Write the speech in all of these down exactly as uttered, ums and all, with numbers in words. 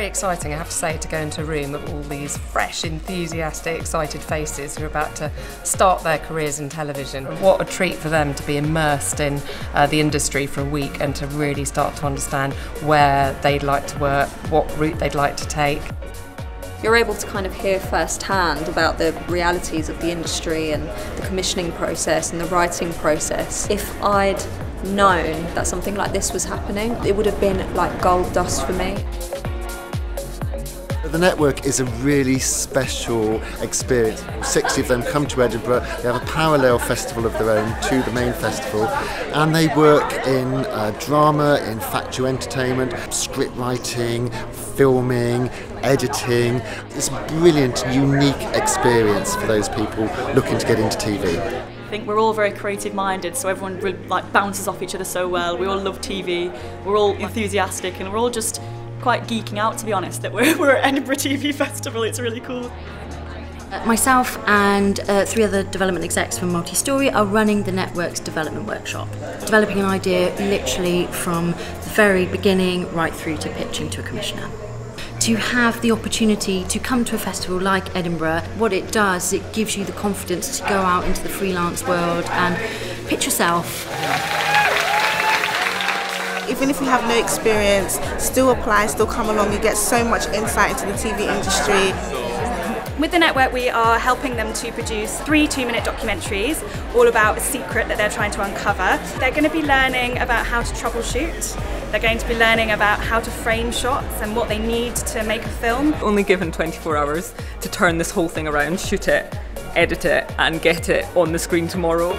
very exciting, I have to say, to go into a room of all these fresh, enthusiastic, excited faces who are about to start their careers in television. What a treat for them to be immersed in uh, the industry for a week and to really start to understand where they'd like to work, what route they'd like to take. You're able to kind of hear firsthand about the realities of the industry and the commissioning process and the writing process. If I'd known that something like this was happening, it would have been like gold dust for me. The network is a really special experience. sixty of them come to Edinburgh, they have a parallel festival of their own to the main festival, and they work in uh, drama, in factual entertainment, script writing, filming, editing. It's a brilliant, unique experience for those people looking to get into T V. I think we're all very creative minded, so everyone really, like, bounces off each other so well. We all love T V, we're all enthusiastic, and we're all just quite geeking out, to be honest, that we're, we're at Edinburgh T V Festival. It's really cool. Myself and uh, three other development execs from Multi-Story are running the network's development workshop, developing an idea literally from the very beginning right through to pitching to a commissioner. To have the opportunity to come to a festival like Edinburgh, what it does, it gives you the confidence to go out into the freelance world and pitch yourself. Even if you have no experience, still apply, still come along, you get so much insight into the T V industry. With the network, we are helping them to produce three two-minute documentaries all about a secret that they're trying to uncover. They're going to be learning about how to troubleshoot. They're going to be learning about how to frame shots and what they need to make a film. Only given twenty-four hours to turn this whole thing around, shoot it, edit it and get it on the screen tomorrow.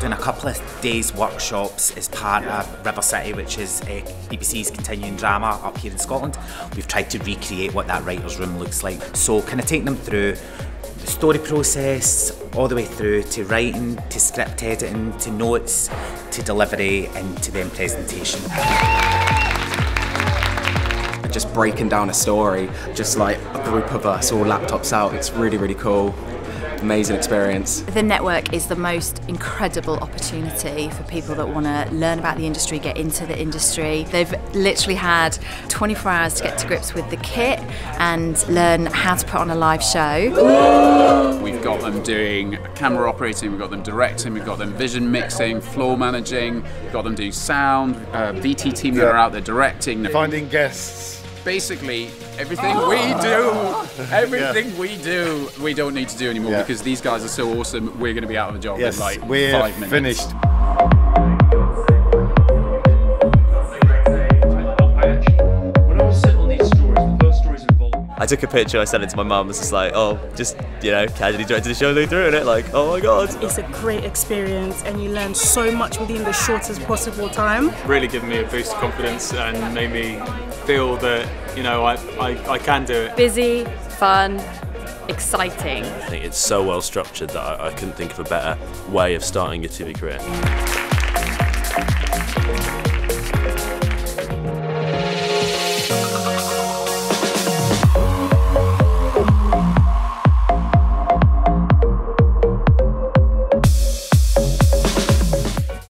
Doing a couple of days workshops as part of River City, which is uh, B B C's continuing drama up here in Scotland. We've tried to recreate what that writer's room looks like. So kind of taking them through the story process, all the way through to writing, to script editing, to notes, to delivery and to then presentation. Just breaking down a story, just like a group of us, all laptops out, it's really, really cool. Amazing experience. The network is the most incredible opportunity for people that want to learn about the industry, get into the industry. They've literally had twenty-four hours to get to grips with the kit and learn how to put on a live show. We've got them doing camera operating, we've got them directing, we've got them vision mixing, floor managing, we've got them doing sound, uh, V T team that are out there directing. Finding guests. Basically, everything we do, everything yeah. we do, we don't need to do anymore yeah. because these guys are so awesome, we're going to be out of a job yes, in like five minutes. Finished. I took a picture, I sent it to my mum, it's just like, oh, just, you know, casually directed the show, they threw it, like, oh my god. It's a great experience and you learn so much within the shortest possible time. Really given me a boost of confidence and made me feel that, you know, I, I, I can do it. Busy, fun, exciting. I think it's so well structured that I, I couldn't think of a better way of starting your T V career.